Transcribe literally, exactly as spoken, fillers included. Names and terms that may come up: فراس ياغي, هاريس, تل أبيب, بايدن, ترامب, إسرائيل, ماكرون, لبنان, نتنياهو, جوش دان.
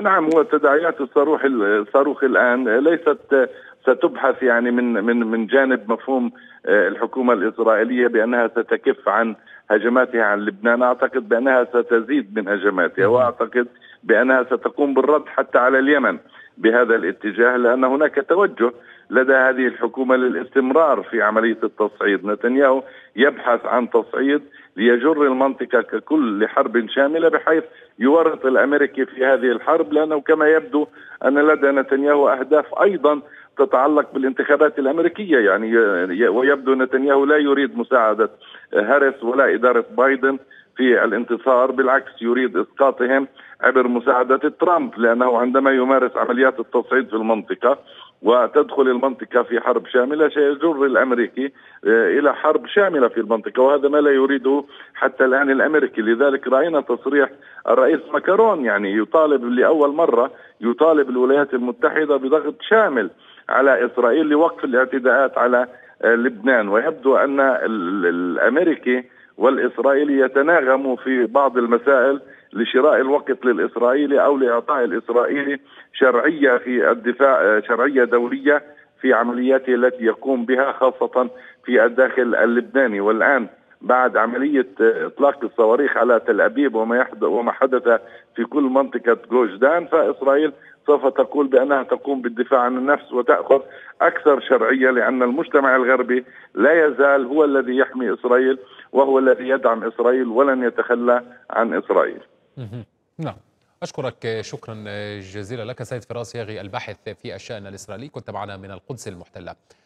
نعم، وتداعيات الصاروخ الصاروخ الآن ليست ستبحث يعني من من من جانب مفهوم الحكومة الإسرائيلية بأنها ستكف عن هجماتها عن لبنان، أعتقد بأنها ستزيد من هجماتها، وأعتقد بأنها ستقوم بالرد حتى على اليمن بهذا الاتجاه، لأن هناك توجه لدى هذه الحكومة للاستمرار في عملية التصعيد. نتنياهو يبحث عن تصعيد ليجر المنطقة ككل لحرب شاملة بحيث يورط الأمريكي في هذه الحرب، لأنه كما يبدو أن لدى نتنياهو أهداف أيضا تتعلق بالانتخابات الأمريكية، يعني ويبدو نتنياهو لا يريد مساعدة هاريس ولا إدارة بايدن في الانتصار، بالعكس يريد إسقاطهم عبر مساعدة ترامب، لأنه عندما يمارس عمليات التصعيد في المنطقة وتدخل المنطقة في حرب شاملة سيجر الأمريكي إلى حرب شاملة في المنطقة، وهذا ما لا يريده حتى الآن الأمريكي. لذلك رأينا تصريح الرئيس ماكرون يعني يطالب لأول مرة يطالب الولايات المتحدة بضغط شامل على إسرائيل لوقف الاعتداءات على لبنان، ويبدو أن الأمريكي والإسرائيلي يتناغموا في بعض المسائل لشراء الوقت للإسرائيلي أو لإعطاء الإسرائيلي شرعية في الدفاع، شرعية دولية في عملياته التي يقوم بها خاصة في الداخل اللبناني. والآن بعد عملية إطلاق الصواريخ على تل أبيب وما وما حدث في كل منطقة جوش دان، فإسرائيل سوف تقول بأنها تقوم بالدفاع عن النفس وتأخذ أكثر شرعية، لأن المجتمع الغربي لا يزال هو الذي يحمي إسرائيل وهو الذي يدعم إسرائيل ولن يتخلى عن إسرائيل. نعم، أشكرك، شكرا جزيلا لك سيد فراس ياغي الباحث في الشأن الإسرائيلي، كنت معنا من القدس المحتلة.